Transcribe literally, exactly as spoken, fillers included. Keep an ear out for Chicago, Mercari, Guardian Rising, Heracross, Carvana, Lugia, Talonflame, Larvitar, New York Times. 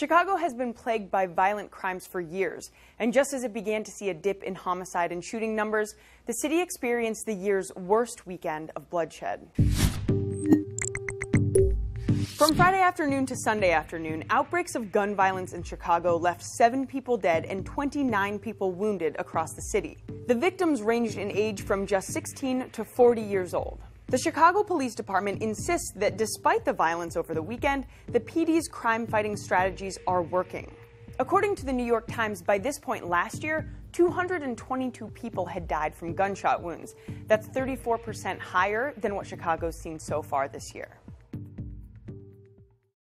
Chicago has been plagued by violent crimes for years, and just as it began to see a dip in homicide and shooting numbers, the city experienced the year's worst weekend of bloodshed. From Friday afternoon to Sunday afternoon, outbreaks of gun violence in Chicago left seven people dead and twenty-nine people wounded across the city. The victims ranged in age from just sixteen to forty years old. The Chicago Police Department insists that despite the violence over the weekend, the P D's crime-fighting strategies are working. According to the New York Times, by this point last year, two hundred twenty-two people had died from gunshot wounds. That's thirty-four percent higher than what Chicago's seen so far this year.